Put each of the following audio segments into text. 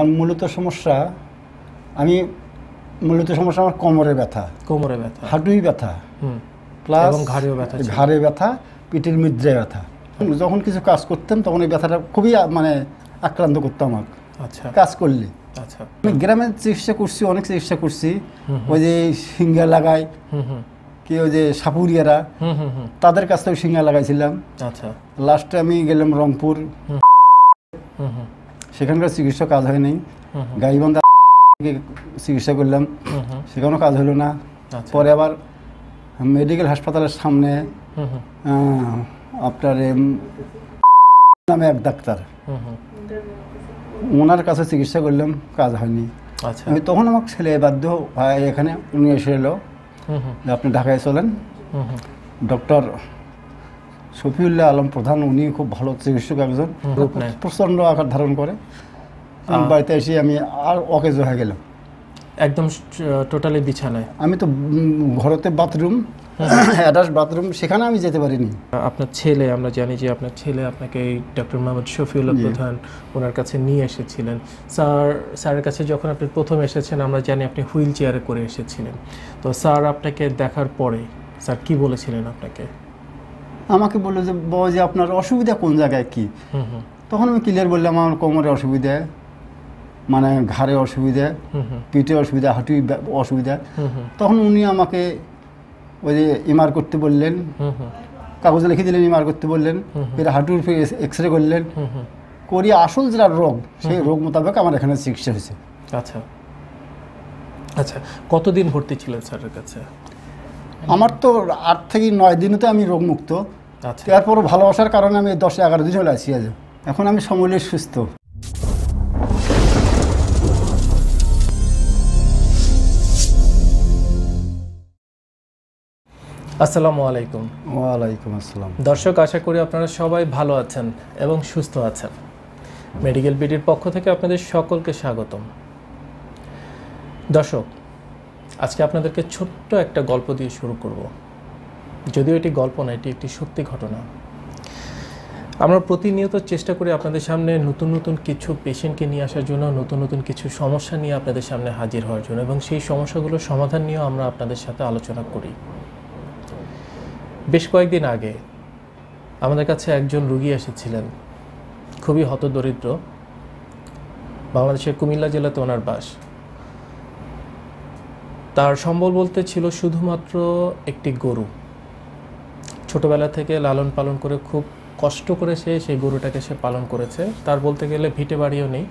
मूलत समस्या कमरे व्यथा हाटुई व्यथा प्लस घाड़े व्यथा पीठर मिद्राय व्यथा যখন কিছু কাজ করতাম তখন এই ব্যথাটা খুবই মানে আক্রান্ত করতাম আমাকে। আচ্ছা কাজ করলে আচ্ছা আমি গ্রামে চিকিৎসা করছি অনেক চিকিৎসা করছি ওই যে সিঙ্গা লাগায় কি ওই যে সাপুরিয়ারা তাদের কাছে তো সিঙ্গা লাগাইছিলাম। আচ্ছা লাস্টে আমি গেলাম রংপুর সেখানকার চিকিৎসা কাজ হয় নাই গাইবান্ধা চিকিৎসা করলাম সেখানেও কাজ হলো না। পরে আবার মেডিকেল হাসপাতালের সামনে আপনার নামে এক ডাক্তার ওনার কাছে চিকিৎসা করলাম কাজ হয়নি। আচ্ছা আমি তখন আমার ছেলে বাধ্য ভাই এখানে উনি এসে এলো আপনি ঢাকায় চলেন ডক্টর সফিউল্লাহ আলম প্রধান উনি খুব ভালো চিকিৎসক একজন প্রচণ্ড আকার ধারণ করে। আমার বাড়িতে এসে আমি আর অকেজ হয়ে গেলাম একদম টোটালি বিছানায় আমি তো ঘরেতে বাথরুম অ্যাটাচ বাথরুম সেখানে আমি যেতে পারিনি। আপনার ছেলে আমরা জানি যে আপনার ছেলে আপনাকে ডক্টর মোঃ সফিউল্যাহ্ প্রধান ওনার কাছে নিয়ে এসেছিলেন। স্যারের কাছে যখন আপনি প্রথম এসেছেন আমরা জানি আপনি হুইল চেয়ারে করে এসেছিলেন তো স্যার আপনাকে দেখার পরে স্যার কি বলেছিলেন আপনাকে? আমাকে বললো যে বয় আপনার অসুবিধা কোন জায়গায় কি তখন আমি ক্লিয়ার বললাম আমার কোমরে অসুবিধা মানে ঘাড়ে অসুবিধা পিঠে অসুবিধা হাঁটু অসুবিধা। তখন উনি আমাকে ওই যে এমআর করতে বললেন কাগজ লিখে দিলেন এমআর করতে বললেন এর হাঁটুর এক্সরে করলেন করি আসল যেটা রোগ সেই রোগ মোতাবেক আমার এখানে চিকিৎসা হয়েছে। আচ্ছা আচ্ছা কতদিন ভর্তি ছিলেন স্যারের কাছে? আমার তো 8 থেকে 9 দিনে তো আমি রোগমুক্ত। আচ্ছা তারপর ভালোবাসার কারণে আমি 10-11 দিন চলে আসি আজ এখন আমি সমূলে সুস্থ। আসসালামু আলাইকুম। ওয়ালাইকুম আসসালাম। দর্শক আশা করি আপনারা সবাই ভালো আছেন এবং সুস্থ আছেন। মেডিকেল বিডির পক্ষ থেকে আপনাদের সকলকে স্বাগতম। দর্শক আজকে আপনাদেরকে ছোট্ট একটা গল্প দিয়ে শুরু করব, যদিও এটি গল্প না এটি একটি সত্যি ঘটনা। আমরা প্রতিনিয়ত চেষ্টা করি আপনাদের সামনে নতুন নতুন কিছু পেশেন্টকে নিয়ে আসার জন্য নতুন নতুন কিছু সমস্যা নিয়ে আপনাদের সামনে হাজির হওয়ার জন্য এবং সেই সমস্যাগুলোর সমাধান নিয়েও আমরা আপনাদের সাথে আলোচনা করি। বেশ কয়েকদিন আগে আমাদের কাছে একজন রুগী এসেছিলেন খুবই হতদরিদ্র, বাংলাদেশের কুমিল্লা জেলাতে ওনার বাস। তার সম্বল বলতে ছিল শুধুমাত্র একটি গরু। ছোটবেলা থেকে লালন পালন করে খুব কষ্ট করে সেই গরুটাকে সে পালন করেছে। তার বলতে গেলে ভিটে বাড়িও নেই,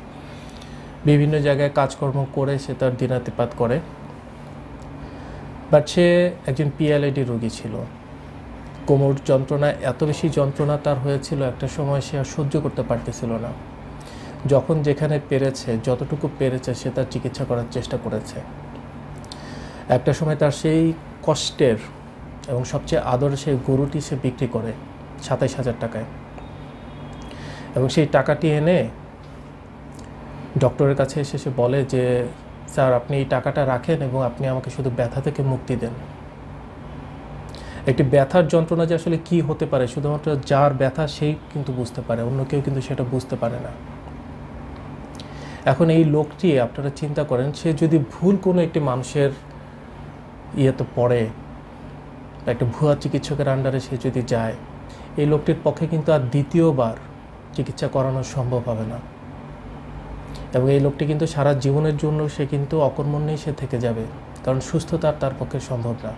বিভিন্ন জায়গায় কাজকর্ম করে সে তার দিনাতিপাত করে, বাট সে একজন PLAD রুগী ছিল। কোমর যন্ত্রণা এত বেশি যন্ত্রণা তার হয়েছিল একটা সময় সে আর সহ্য করতে পারতেছিল না। যখন যেখানে পেরেছে যতটুকু পেরেছে সে তার চিকিৎসা করার চেষ্টা করেছে। একটা সময় তার সেই কষ্টের এবং সবচেয়ে আদর সেই গরুটি সে বিক্রি করে 27,000 টাকায় এবং সেই টাকাটি এনে ডক্টরের কাছে এসে সে বলে যে স্যার আপনি এই টাকাটা রাখেন এবং আপনি আমাকে শুধু ব্যথা থেকে মুক্তি দেন। একটি ব্যথার যন্ত্রণা যে আসলে কী হতে পারে শুধুমাত্র যার ব্যথা সেই কিন্তু বুঝতে পারে, অন্য কেউ কিন্তু সেটা বুঝতে পারে না। এখন এই লোকটি আপনারা চিন্তা করেন সে যদি ভুল কোনো একটি মানুষের ইয়েতে পড়ে একটা ভুয়া চিকিৎসকের আন্ডারে সে যদি যায় এই লোকটির পক্ষে কিন্তু আর দ্বিতীয়বার চিকিৎসা করানো সম্ভব হবে না এবং এই লোকটি কিন্তু সারা জীবনের জন্য সে কিন্তু অকর্মণ্যেই সে থেকে যাবে, কারণ সুস্থতা তার পক্ষে সম্ভব না।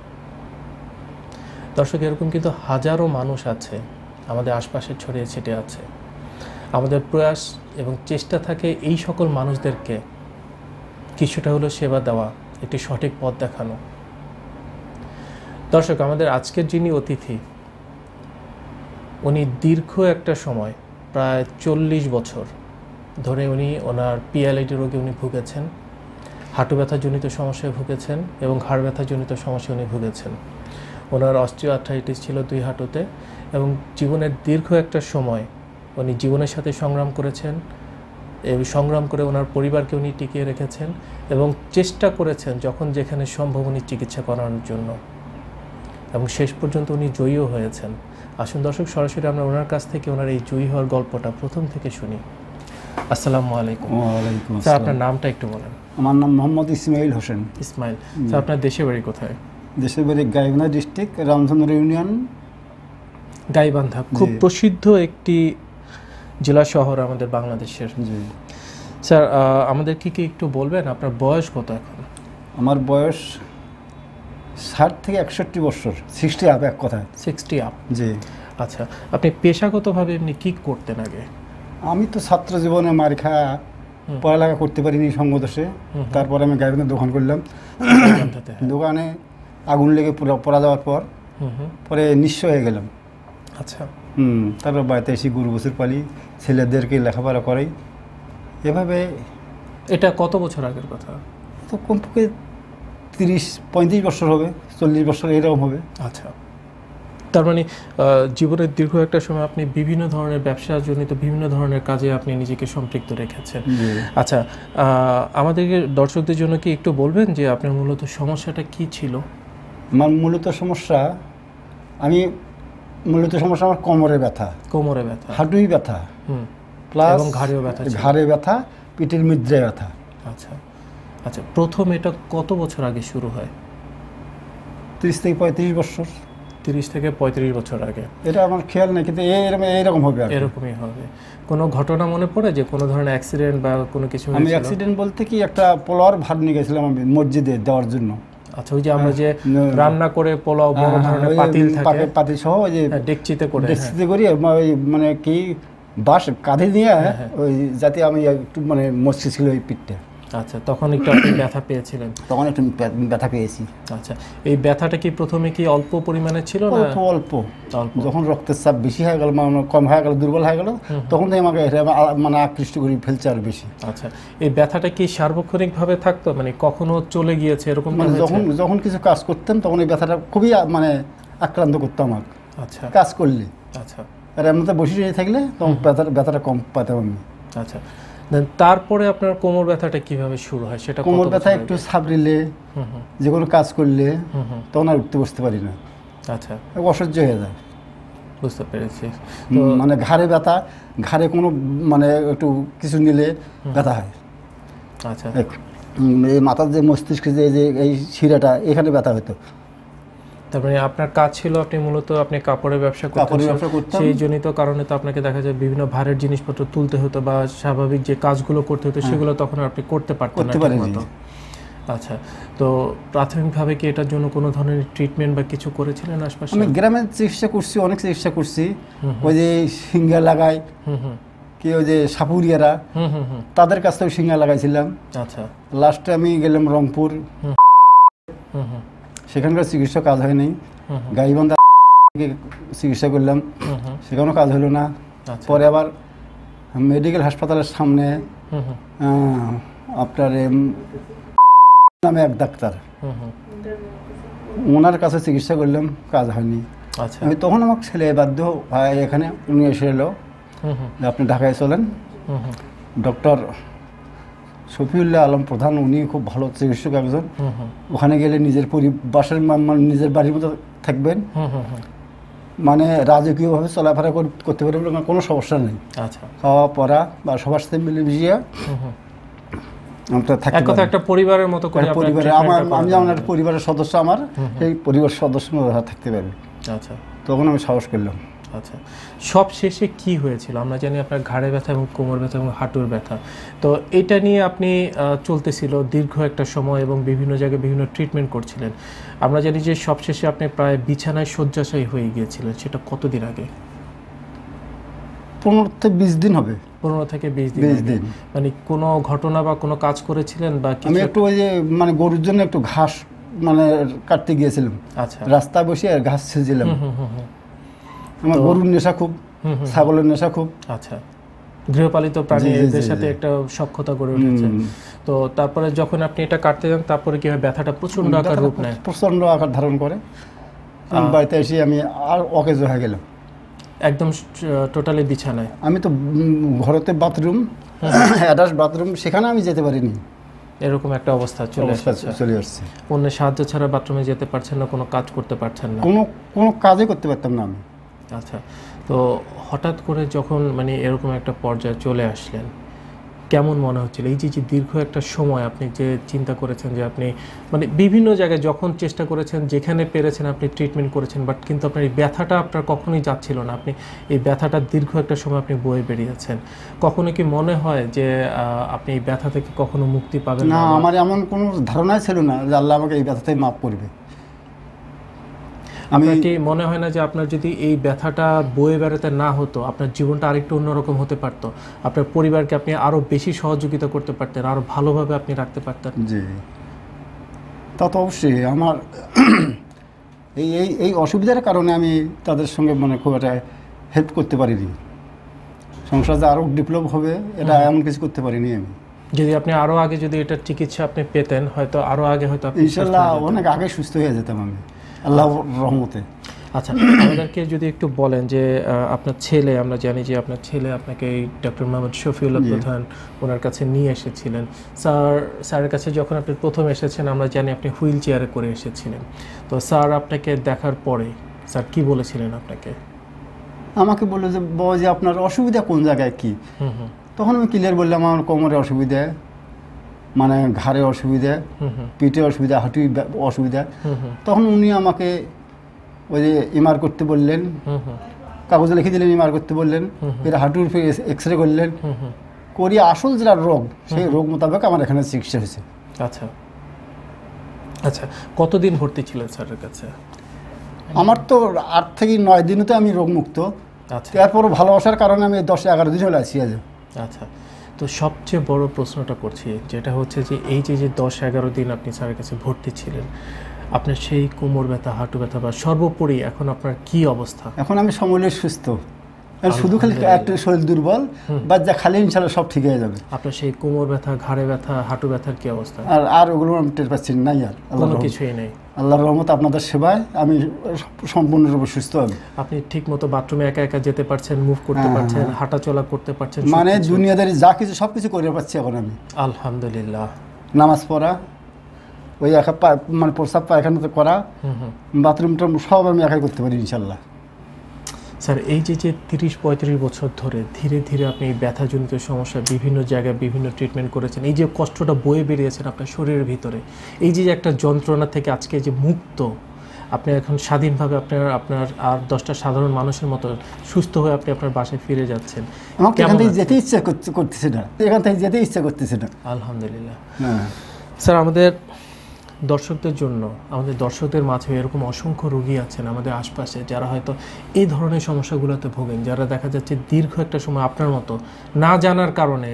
দর্শক এরকম কিন্তু হাজারো মানুষ আছে আমাদের আশপাশে ছড়িয়ে ছিটিয়ে আছে। আমাদের প্রয়াস এবং চেষ্টা থাকে এই সকল মানুষদেরকে কিছুটা হলো সেবা দেওয়া, একটি সঠিক পথ দেখানো। দর্শক আমাদের আজকের যিনি অতিথি উনি দীর্ঘ একটা সময় প্রায় 40 বছর ধরে উনি ওনার PLAD রোগে উনি ভুগেছেন, হাঁটু ব্যথাজনিত সমস্যায় ভুগেছেন এবং ঘাড় ব্যথাজনিত সমস্যায় উনি ভুগেছেন। ওনার অস্টিওআর্থ্রাইটিস ছিল 2 হাঁটুতে এবং জীবনের দীর্ঘ একটা সময় উনি জীবনের সাথে সংগ্রাম করেছেন। এই সংগ্রাম করে ওনার পরিবারকে উনি টিকিয়ে রেখেছেন এবং চেষ্টা করেছেন যখন যেখানে সম্ভব উনি চিকিৎসা করানোর জন্য এবং শেষ পর্যন্ত উনি জয়ীও হয়েছেন। আসুন দর্শক সরাসরি আমরা ওনার কাছ থেকে ওনার এই জয়ী হওয়ার গল্পটা প্রথম থেকে শুনি। আসসালামু আলাইকুম। ওয়ালাইকুম আসসালাম। স্যার আপনার নামটা একটু বলেন। আমার নাম মোহাম্মদ ইসমাইল হোসেন। ইসমাইল স্যার আপনার দেশের বাড়ি কোথায়? দেশের বাড়ি গাইবান্ধা ডিস্ট্রিক্ট রামচন্দ্র ইউনিয়ন গাইবান্ধা। খুব প্রসিদ্ধ একটি জেলা শহর আমাদের বাংলাদেশের। জি স্যার আমাদের কি একটু বলবেন আপনার বয়স কত এখন? আমার বয়স 60 থেকে 61 বছর, 60 আপ এক কথায়। 60 আপ। জি আচ্ছা, আপনি পেশাগতভাবে এমনি কি করতেন আগে? আমি তো ছাত্র জীবনে মার খাওয়া পড়ালেখা করতে পারিনি সঙ্গদোষে। তারপরে আমি গাইবান্ধাতে দোকান করলাম। দোকানে আগুন লেগে পড়া যাওয়ার পরে নিঃস্ব হয়ে গেলাম। আচ্ছা। তারপর বাড়িতে এসে গরু বছর পালি, ছেলেদেরকে লেখাপড়া করাই এভাবে। এটা কত বছর আগের কথা? তো কমপক্ষে 30-35 বছর হবে, 40 বছর এরকম হবে। আচ্ছা, তার মানে জীবনের দীর্ঘ একটা সময় আপনি বিভিন্ন ধরনের ব্যবসাজনিত বিভিন্ন ধরনের কাজে আপনি নিজেকে সম্পৃক্ত রেখেছেন। আচ্ছা, আমাদেরকে দর্শকদের জন্য কি একটু বলবেন যে আপনার মূলত সমস্যাটা কি ছিল? আমার মূলত সমস্যা, আমার কোমরে ব্যথা, হাঁটুই ব্যথা, প্লাস ঘাড়ে ব্যথা, পিঠের মৃদ্রায় ব্যথা। আচ্ছা আচ্ছা, প্রথম এটা কত বছর আগে শুরু হয়? 30 থেকে 35 বছর। 30 থেকে 35 বছর আগে। এটা আমার খেয়াল নেই, কিন্তু এরকম হবে, এরকমই হবে। কোনো ঘটনা মনে পড়ে যে কোনো ধরনের অ্যাক্সিডেন্ট বা কোনো কিছু? আমি অ্যাক্সিডেন্ট বলতে কি, একটা পোলাওর ভাত নিয়ে গেছিলাম আমি মসজিদে দেওয়ার জন্য। আচ্ছা, ওই যে আমরা যে রান্না করে পোলাও বড় ধরনের পাতিল থাকে, পাতিল সহ ওই যে ডেকচিতে করে, ডেকচিতে করি মানে কি বাঁশ কাঁধে নিয়ে, ওই যাতে আমি একটু মানে মস্তি ছিল ওই পিঠটা। আচ্ছা, তখন একটু আপনি ব্যথা পেয়েছিলেন? তখন একটু ব্যথা পেয়েছি। আচ্ছা, এই ব্যথাটা কি প্রথমে কি অল্প পরিমাণে ছিল না? অল্প অল্প। যখন রক্তের চাপ বেশি হয়ে গেল, কম হয়ে গেল, দুর্বল হয়ে গেল, তখন থেকে আমাকে মানে আকৃষ্ট করে ফেলছে আর বেশি। আচ্ছা, এই ব্যথাটা কি সার্বক্ষণিকভাবে থাকতো, মানে কখনো চলে গিয়েছে এরকম? যখন যখন কিছু কাজ করতেন তখন এই ব্যথাটা খুবই মানে আক্রান্ত করতো আমাকে। আচ্ছা, কাজ করলে। আচ্ছা, আর এমনি তো বসে থাকলে তখন ব্যথাটা কম পেতাম আমি। আচ্ছা, তারপরে আপনার কোমর ব্যথাটা কিভাবে শুরু হয়? সেটা কোমর ব্যথা একটু সাবরিলে, যে কোনো কাজ করলে তখন আর উঠতে বসতে পারি না। আচ্ছা, অসহ্য হয়ে যায়। বুঝতে পেরেছি। মানে ঘাড়ে ব্যথা, ঘাড়ে কোনো মানে একটু কিছু নিলে ব্যথা হয়। আচ্ছা, এই মাথার যে মস্তিষ্কে যে এই শিরাটা, এখানে ব্যথা হতো। তারপরে আপনার কাজ ছিল, আপনি মূলত আপনি কাপড়ের ব্যবসা করতেন, সেই জনিত কারণে তো আপনাকে দেখা যায় বিভিন্ন ভারের জিনিসপত্র তুলতে হতো বা স্বাভাবিক যে কাজগুলো করতে হতো সেগুলো তখন আপনি করতে পারতেন না। আচ্ছা, তো প্রাথমিকভাবে কি এটার জন্য কোনো ধরনের ট্রিটমেন্ট বা কিছু করেছিলেন আশপাশে? আমি গ্রামের চিকিৎসা করছি, অনেক চিকিৎসা করছি। ওই যে সিঙ্গা লাগায় কি, ওই যে সাপুরিয়ারা, তাদের কাছ থেকে সিঙ্গা লাগাইছিলাম। আচ্ছা, লাস্টে আমি গেলাম রংপুর, সেখানকার চিকিৎসা কাজ হয়নি। গাইবান্ধা চিকিৎসা করলাম, সেখানেও কাজ হলো না। পরে আবার মেডিকেল হাসপাতালের সামনে আপনার নামে এক ডাক্তার, ওনার কাছে চিকিৎসা করলাম, কাজ হয়নি। আমি তখন আমার ছেলে বাধ্য ভাই এখানে উনি এসে এলো, আপনি ঢাকায় চলেন। ডক্টর সফিউল্লাহ আলম প্রধান, উনি খুব ভালো চিকিৎসক একজন। ওখানে গেলে নিজের পরিবাসের নিজের বাড়ির মতো থাকবেন, মানে রাজকীয়ভাবে চলাফেরা করতে পারবেন, কোনো সমস্যা নেই। আচ্ছা, খাওয়া পড়া বা সবার সাথে মিলেমিশিয়ে একটা পরিবারের মতো, পরিবারে আমি যেমন একটা পরিবারের সদস্য, আমার সেই পরিবারের সদস্য থাকতে পারবে। আচ্ছা, তখন আমি সাহস করলাম। আচ্ছা, সব শেষে কী হয়েছিল? আমরা জানি আপনার ঘাড়ে ব্যথা এবং কোমর ব্যথা এবং হাঁটুর ব্যথা, তো এটা নিয়ে আপনি চলতেছিল দীর্ঘ একটা সময় এবং বিভিন্ন জায়গায় বিভিন্ন ট্রিটমেন্ট করছিলেন। আমরা জানি যে সব শেষে আপনি প্রায় বিছানায় শয্যাশায়ী হয়ে গিয়েছিলেন। সেটা কতদিন আগে? 15 থেকে 20 দিন হবে। 15 থেকে 20 দিন। মানে কোনো ঘটনা বা কোনো কাজ করেছিলেন বা কিছু? আমি একটু ওই যে মানে গরুর জন্য একটু ঘাস মানে কাটতে গিয়েছিলাম। আচ্ছা, রাস্তায় বসে আর ঘাস ছিঁড়ছিলাম। আমার গরুর নেশা খুব, ছাগলের নেশা খুব। আচ্ছা, গৃহপালিত প্রাণীদের সাথে একটা সখ্যতা গড়ে উঠেছে। তো তারপরে যখন আপনি এটা কাটতে যান, তারপরে কি হয়? ব্যথাটা প্রচন্ড আকার রূপ নেয়, প্রচন্ড আকার ধারণ করে। বাড়িতে এসে আমি আর অকেজ হয়ে গেলাম, একদম টোটালি বিছানায়। আমি তো ঘরেতে বাথরুম, অ্যাটাচ বাথরুম, সেখানে আমি যেতে পারিনি। এরকম একটা অবস্থা চলে আসছে। অন্যের সাহায্য ছাড়া বাথরুমে যেতে পারছেন না, কোনো কাজ করতে পারছেন না, কোনো কাজই করতে পারতাম না আমি। আচ্ছা, তো হঠাৎ করে যখন মানে এরকম একটা পর্যায়ে চলে আসলেন, কেমন মনে হচ্ছিল এই যে দীর্ঘ একটা সময় আপনি যে চিন্তা করেছেন যে আপনি মানে বিভিন্ন জায়গায় যখন চেষ্টা করেছেন যেখানে পেরেছেন আপনি ট্রিটমেন্ট করেছেন বাট কিন্তু আপনার এই ব্যথাটা আপনার কখনোই যাচ্ছিল না, আপনি এই ব্যথাটা দীর্ঘ একটা সময় আপনি বয়ে বেরিয়েছেন, কখনো কি মনে হয় যে আপনি এই ব্যথা থেকে কখনো মুক্তি পাবেন না? আমার এমন কোনো ধারণাই ছিল না যে আল্লাহ আমাকে এই ব্যথাতেই মাফ করবে। আপনার কি মনে হয় না যে আপনার যদি এই ব্যথাটা বয়ে বেড়াতে না হতো আপনার জীবনটা আরেকটু অন্যরকম হতে পারতো, আপনার পরিবারকে আপনি আরও বেশি সহযোগিতা করতে পারতেন, আরও ভালোভাবে আপনি রাখতে পারতেন? জি তা তো অবশ্যই। আমার এই এই এই অসুবিধার কারণে আমি তাদের সঙ্গে মানে খুব একটা হেল্প করতে পারিনি, সংসার যে আরও ডেভেলপ হবে এটা এমন কিছু করতে পারিনি আমি। যদি আপনি আরও আগে যদি এটার চিকিৎসা আপনি পেতেন হয়তো আরও আগে হয়তো ইনশাল্লাহ অনেক আগে সুস্থ হয়ে যেতাম আমি আল্লাহর রহমতে। আচ্ছা আপনাদেরকে যদি একটু বলেন যে আপনার ছেলে, আমরা জানি যে আপনার ছেলে আপনাকে এই ডক্টর মোঃ সফিউল্যাহ্ প্রধান ওনার কাছে নিয়ে এসেছিলেন, স্যারের কাছে যখন আপনি প্রথম এসেছেন আমরা জানি আপনি হুইল চেয়ারে করে এসেছিলেন, তো স্যার আপনাকে দেখার পরে স্যার কি বলেছিলেন আপনাকে? আমাকে বললো যে বাবা যে আপনার অসুবিধা কোন জায়গায় কী, তখন আমি ক্লিয়ার বললাম আমার কোমরে অসুবিধা, মানে ঘাড়ে অসুবিধা, পিঠে অসুবিধা, হাঁটু অসুবিধা। তখন উনি আমাকে ওই যে এমআর করতে বললেন, কাগজে লিখে দিলেন এমআর করতে বললেন, এর হাঁটুর এক্স রে করলেন, করি আসল যেটা রোগ সেই রোগ মোতাবেক আমার এখানে চিকিৎসা হয়েছে। আচ্ছা আচ্ছা কতদিন ভর্তি ছিলেন স্যারের কাছে? আমার তো 8 থেকে 9 দিনে তো আমি রোগমুক্ত। আচ্ছা তারপরও ভালোবাসার কারণে আমি 10-11 দিন হলে আসি আজ। আচ্ছা তো সবচেয়ে বড় প্রশ্নটা করছি যেটা হচ্ছে যে এই যে যে 10-11 দিন আপনি স্যারের কাছে ভর্তি ছিলেন আপনার সেই কোমর ব্যথা, হাঁটু ব্যথা বা সর্বোপরি এখন আপনার কি অবস্থা? এখন আমি সম্পূর্ণ সুস্থ, শুধু খালি একটু শরীর দুর্বল, বাদ যা খালি ইনশাল্লাহ সব ঠিক হয়ে যাবে। আপনার সেই কোমর ব্যথা, ঘাড়ে ব্যথা, হাঁটু ব্যথার কি অবস্থা? আর ওগুলো আমি টের পাচ্ছি না, আর কোনো কিছুই নেই। আল্লাহর রহমতে আপনাদের সেবায় আমি সম্পূর্ণরূপে সুস্থ। আপনি ঠিকমতো বাথরুমে একা একা যেতে পারছেন, মুভ করতে পারছেন, হাঁটাচলা করতে পারছেন, মানে দুনিয়াদারি যা কিছু সব কিছু করে পাচ্ছি এখন আমি আলহামদুলিল্লাহ। নামাজ পড়া, ওই একা মানে প্রস্রাব পায়খানা করা, বাথরুমটা সব আমি একাই করতে পারি ইনশাল্লাহ। স্যার এই যে যে 30-35 বছর ধরে ধীরে ধীরে আপনি এই ব্যথাজনিত সমস্যা বিভিন্ন জায়গায় বিভিন্ন ট্রিটমেন্ট করেছেন, এই যে কষ্টটা বয়ে বেরিয়েছেন আপনার শরীরের ভিতরে, এই যে একটা যন্ত্রণা থেকে আজকে যে মুক্ত আপনি এখন স্বাধীনভাবে আপনার আপনার আর 10টা সাধারণ মানুষের মতো সুস্থ হয়ে আপনি আপনার বাসায় ফিরে যাচ্ছেন, আমাকে এখান থেকে যেতে ইচ্ছা করতেছে না, এখান থেকে যেতে ইচ্ছা করতেছে না আলহামদুলিল্লাহ। স্যার আমাদের দর্শকদের জন্য, আমাদের দর্শকদের মাঝে এরকম অসংখ্য রোগী আছেন আমাদের আশপাশে যারা হয়তো এই ধরনের সমস্যাগুলোতে ভোগেন, যারা দেখা যাচ্ছে দীর্ঘ একটা সময় আপনার মতো না জানার কারণে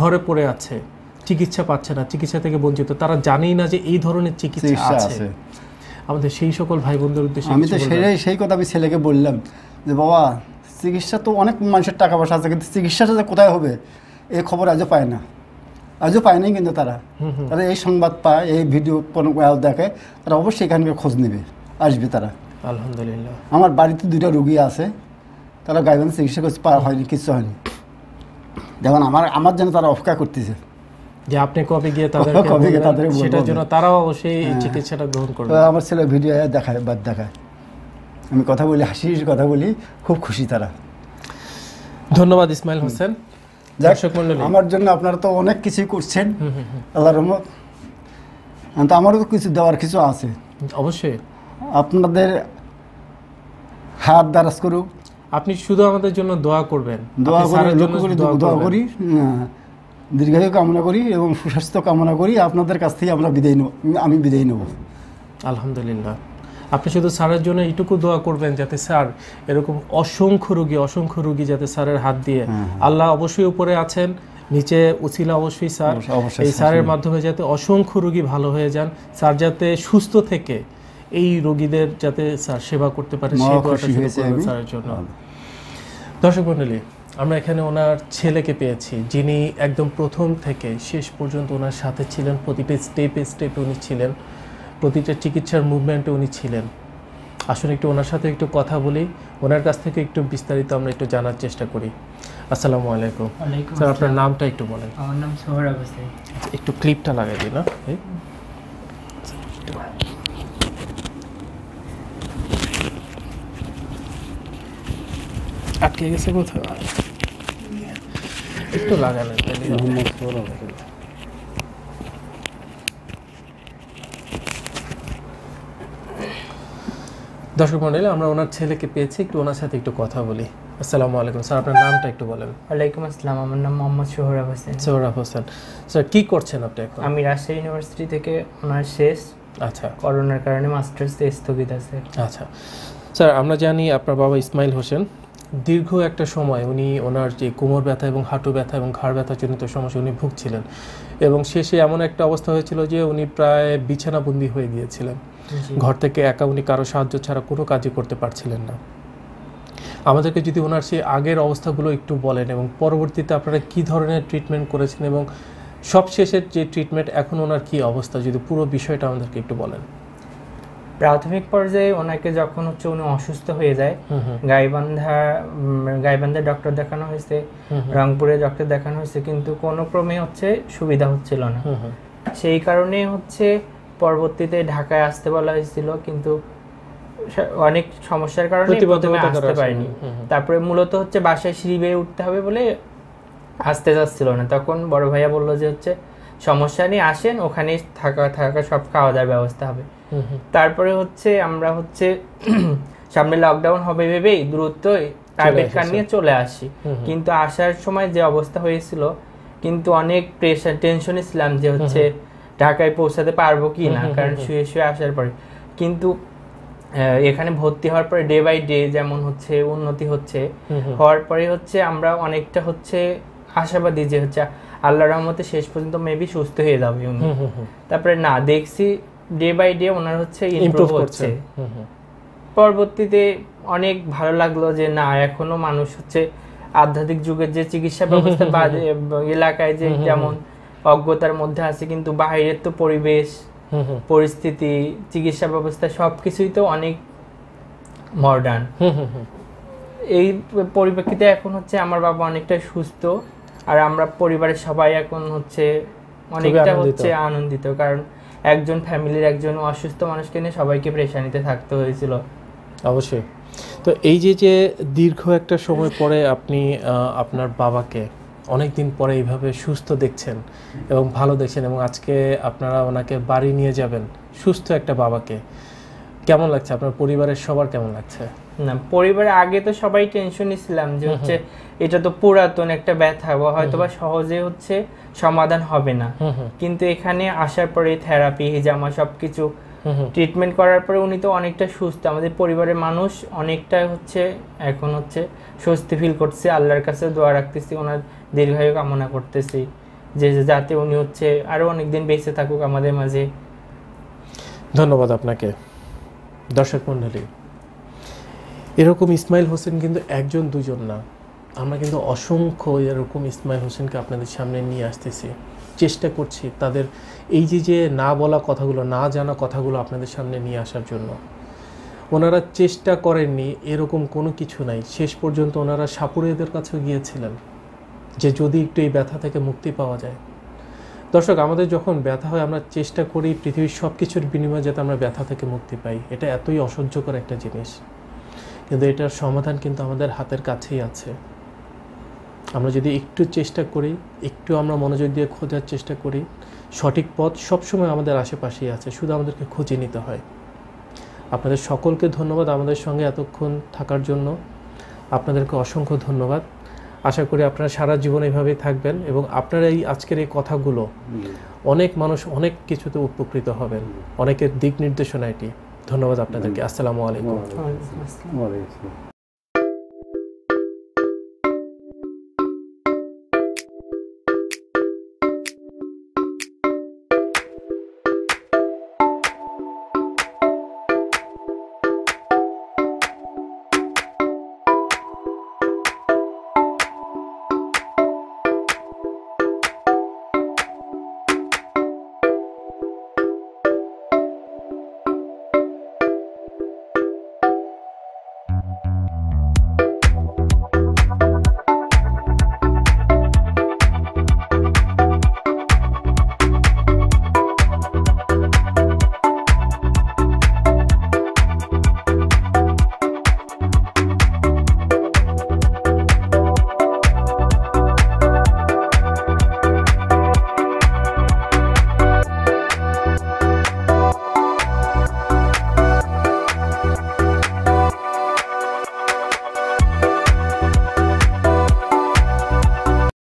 ঘরে পড়ে আছে, চিকিৎসা পাচ্ছে না, চিকিৎসা থেকে বঞ্চিত, তারা জানেই না যে এই ধরনের চিকিৎসা আছে। আমাদের সেই সকল ভাই বোনদের উদ্দেশ্যে আমি তো সেই কথা আমি ছেলেকে বললাম যে বাবা চিকিৎসা তো অনেক মানুষের টাকা পয়সা আছে কিন্তু চিকিৎসাটা যে কোথায় হবে এই খবর আজও পায় না, আজও পায়নি, কিন্তু তারা তারা এই সংবাদ পায়, এই ভিডিও দেখে, তারা অবশ্যই এখানকার খোঁজ নেবে, আসবে তারা আলহামদুলিল্লাহ। আমার বাড়িতে 2টা রুগী আছে, তারা গাইবান চিকিৎসা করতে পারা হয়নি, কিছু হয়নি, যেমন আমার জন্য তারা অপেক্ষা করতেছে যে আপনি কবে গিয়ে তাদের সেটার জন্য তারাও অবশ্যই চিকিৎসাটা গ্রহণ করবে। আমার ছেলে ভিডিও দেখায়, বাদ দেখায়, আমি কথা বলি, হাসির কথা বলি, খুব খুশি তারা। ধন্যবাদ ইসমাইল হোসেন। আমার জন্য আপনারা তো অনেক কিছু করছেন আল্লাহর রহমত, তো আমারও তো কিছু দেওয়ার কিছু আছে, অবশ্যই আপনাদের হাত দারাজ করুক। আপনি শুধু আমাদের জন্য দোয়া করবেন, দোয়া করি, দীর্ঘায়ু কামনা করি এবং সুস্বাস্থ্য কামনা করি। আপনাদের কাছ থেকে আমি বিদায় নেব আলহামদুলিল্লাহ। আপনি শুধু স্যারের জন্য এইটুকু দোয়া করবেন যাতে স্যার এরকম অসংখ্য রুগী যাতে স্যারের হাত দিয়ে, আল্লাহ অবশ্যই উপরে আছেন, নিচে উছিলা অবশ্যই স্যার, এই স্যারের মাধ্যমে যাতে অসংখ্য রুগী ভালো হয়ে যান, স্যার যাতে সুস্থ থেকে এই রোগীদের যাতে স্যার সেবা করতে পারে স্যারের জন্য। দর্শক মণ্ডলী, আমরা এখানে ওনার ছেলেকে পেয়েছি যিনি একদম প্রথম থেকে শেষ পর্যন্ত ওনার সাথে ছিলেন, প্রতিটা স্টেপে উনি ছিলেন, প্রতিটা চিকিৎসার মুভমেন্টে উনি ছিলেন। আসুন একটু ওনার সাথে একটু কথা বলি, ওনার কাছ থেকে একটু বিস্তারিত আমরা একটু জানার চেষ্টা করি। আসসালামু আলাইকুম স্যার, আপনার নামটা একটু বলেন। আমার নাম সোহরাব হোসেন। একটু ক্লিপটা লাগাই দিন। আটকে গেছে কোথাও। একটু লাগালে মোহাম্মদ সরল দর্শক মণ্ডলী আমরা ওনার ছেলেকে পেয়েছি, একটু ওনার সাথে একটু কথা বলি। আসসালামু আলাইকুম স্যার, আপনার নামটা একটু বলেন। ওয়ালাইকুম আসসালাম, আমার নাম মোহাম্মদ সোহরাব হোসেন। সোহরাব হোসেন স্যার, কি করছেন আপনি এখন? আমি রাজশাহী ইউনিভার্সিটি থেকে অনার্স শেষ। আচ্ছা, করোনার কারণে মাস্টার্স স্থগিত আছে। আচ্ছা স্যার, আমরা জানি আপনার বাবা ইসমাইল হোসেন দীর্ঘ একটা সময় উনি ওনার যে কোমর ব্যথা এবং হাঁটু ব্যথা এবং ঘাড় ব্যথাজনিত সমস্যা উনি ভুগছিলেন এবং শেষে এমন একটা অবস্থা হয়েছিল যে উনি প্রায় বিছানাবন্দি হয়ে গিয়েছিলেন, ঘর থেকে একা উনি কারো সাহায্য ছাড়া কোনো কাজই করতে পারছিলেন না। আমাদেরকে যদি ওনার সেই আগের অবস্থাগুলো একটু বলেন এবং পরবর্তীতে আপনারা কি ধরনের ট্রিটমেন্ট করেছেন এবং সবশেষের যে ট্রিটমেন্ট এখন ওনার কি অবস্থা, যদি পুরো বিষয়টা আমাদেরকে একটু বলেন। প্রাথমিক পর্যায়ে ওনাকে যখন হচ্ছে উনি অসুস্থ হয়ে যায়, গাইবান্ধার ডক্টর দেখানো হয়েছে, রংপুরে ডক্টর দেখানো হয়েছে, কিন্তু কোনো ক্রমে হচ্ছে সুবিধা হচ্ছিল না। সেই কারণে হচ্ছে পরবর্তীতে ঢাকায় আসতে বলা হয়েছিল, কিন্তু অনেক সমস্যার কারণে প্রথমে আসতে পারিনি। তারপরে মূলত হচ্ছে বাসায় সিঁড়ি বেয়ে উঠতে হবে বলে আসতে যাচ্ছিল না। তখন বড় ভাইয়া বললো যে হচ্ছে সমস্যা নেই, আসেন, ওখানে থাকা সব খাওয়া দাওয়ার ব্যবস্থা হবে। তারপরে হচ্ছে আমরা হচ্ছে সামনে লকডাউন হবে ভেবেই দ্রুত প্রাইভেট কার নিয়ে চলে আসি, কিন্তু আসার সময় যে অবস্থা হয়েছিল, কিন্তু অনেক টেনশনে ছিলাম যে হচ্ছে ঢাকায় পৌঁছাতে পারবো কি না, কারণ শুয়ে শুয়ে আসার পরে। কিন্তু এখানে ভর্তি হওয়ার পরে ডে বাই ডে যেমন হচ্ছে উন্নতি হচ্ছে, হওয়ার পরে হচ্ছে আমরা অনেকটা হচ্ছে আশাবাদী যে হচ্ছে আল্লাহর রহমতে শেষ পর্যন্ত মেবি সুস্থ হয়ে যাবে উনি। তারপরে না, দেখছি ডে বাই ডে ওনার হচ্ছে ইমপ্রুভ হচ্ছে। পরবর্তীতে অনেক ভালো লাগলো যে না, এখনো মানুষ হচ্ছে আধ্যাত্মিক যুগের যে চিকিৎসা ব্যবস্থা এলাকায় যে যেমন অজ্ঞতার মধ্যে আছে, কিন্তু বাইরের তো পরিবেশ পরিস্থিতি চিকিৎসা ব্যবস্থা সবকিছুই তো অনেক মডার্ন। এই পরিপ্রেক্ষিতে এখন হচ্ছে আমার বাবা অনেকটা সুস্থ, আর আমরা পরিবারের সবাই এখন হচ্ছে অনেকটা হচ্ছে আনন্দিত, কারণ একজন ফ্যামিলির একজন অসুস্থ মানুষকে নিয়ে সবাইকে পেরেশানিতে থাকতে হয়েছিল। অবশ্যই। তো এই যে যে দীর্ঘ একটা সময় পরে আপনি আপনার বাবাকে অনেকদিন পরে এইভাবে সুস্থ দেখছেন এবং ভালো দেখছেন এবং আজকে আপনারা ওনাকে বাড়ি নিয়ে যাবেন সুস্থ একটা বাবাকে, কেমন লাগছে? আপনার পরিবারের সবার কেমন লাগছে? না, পরিবারে আগে তো সবাই টেনশনে ছিলাম যে হচ্ছে এটা তো পুরাতন একটা ব্যথা, হয়তোবা সহজে হচ্ছে সমাধান হবে না, কিন্তু এখানে আসার পরে থেরাপি হিজামা সবকিছু ট্রিটমেন্ট করার পরে উনি তো অনেকটা সুস্থ। আমাদের পরিবারের মানুষ অনেকটা হচ্ছে এখন হচ্ছে স্বস্তি ফিল করছে। আল্লাহর কাছে দোয়া রাখতেছি, ওনার দীর্ঘায়ু কামনা করতেছি যে যাতে উনি হচ্ছে আরও অনেকদিন বেঁচে থাকুক আমাদের মাঝে। ধন্যবাদ আপনাকে। দর্শক মণ্ডলী, এরকম ইসমাইল হোসেন কিন্তু একজন দুজন না, আমরা কিন্তু অসংখ্য এরকম ইসমাইল হোসেনকে আপনাদের সামনে নিয়ে আসতেছি, চেষ্টা করছি তাদের এই যে যে না বলা কথাগুলো, না জানা কথাগুলো আপনাদের সামনে নিয়ে আসার জন্য। ওনারা চেষ্টা করেননি এরকম কোনো কিছু নাই, শেষ পর্যন্ত ওনারা সাপুড়েদের কাছেও গিয়েছিলেন যে যদি একটু এই ব্যথা থেকে মুক্তি পাওয়া যায়। দর্শক, আমাদের যখন ব্যথা হয় আমরা চেষ্টা করি পৃথিবীর সব কিছুর বিনিময়ে যাতে আমরা ব্যথা থেকে মুক্তি পাই, এটা এতই অসহ্যকর একটা জিনিস, কিন্তু এটার সমাধান কিন্তু আমাদের হাতের কাছেই আছে। আমরা যদি একটু চেষ্টা করি, একটু আমরা মনোযোগ দিয়ে খোঁজার চেষ্টা করি, সঠিক পথ সবসময় আমাদের আশেপাশেই আছে, শুধু আমাদেরকে খুঁজে নিতে হয়। আপনাদের সকলকে ধন্যবাদ আমাদের সঙ্গে এতক্ষণ থাকার জন্য, আপনাদেরকে অসংখ্য ধন্যবাদ। আশা করি আপনারা সারা জীবন এভাবেই থাকবেন এবং আপনারা এই আজকের এই কথাগুলো অনেক মানুষ অনেক কিছুতে উপকৃত হবেন, অনেকের দিক নির্দেশনা এটি। ধন্যবাদ আপনাদেরকে। আসসালামু আলাইকুম।